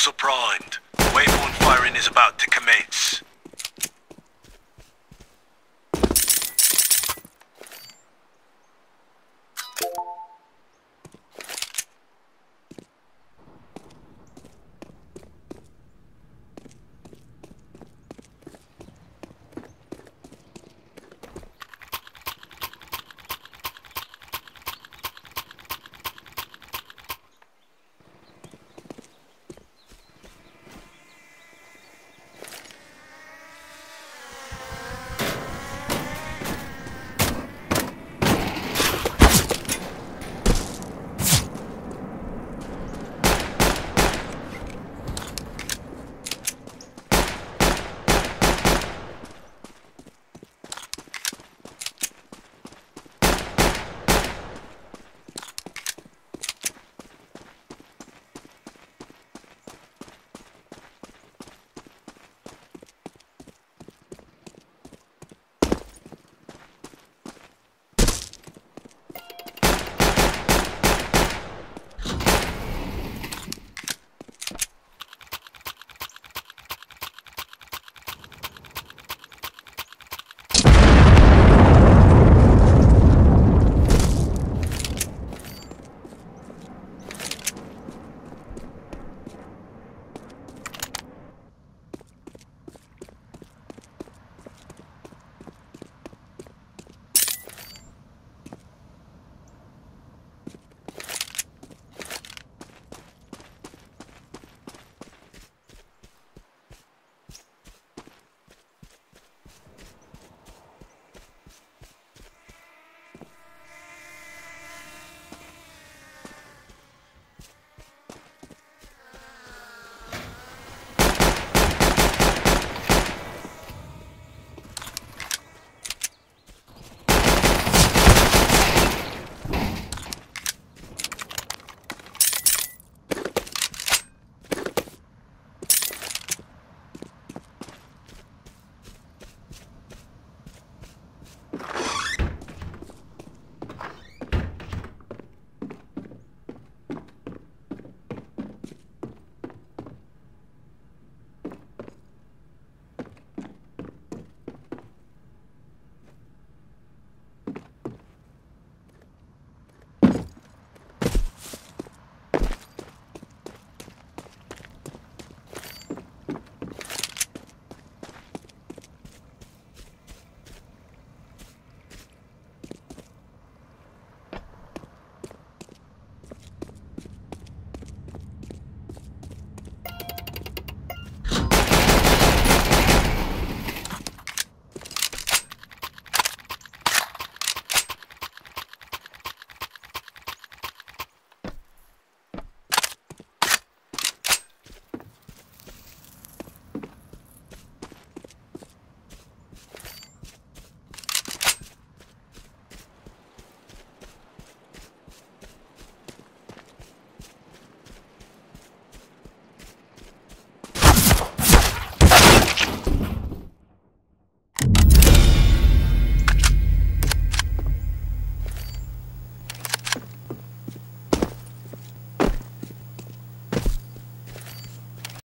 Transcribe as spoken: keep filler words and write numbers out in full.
Signals are primed. Wave one firing is about to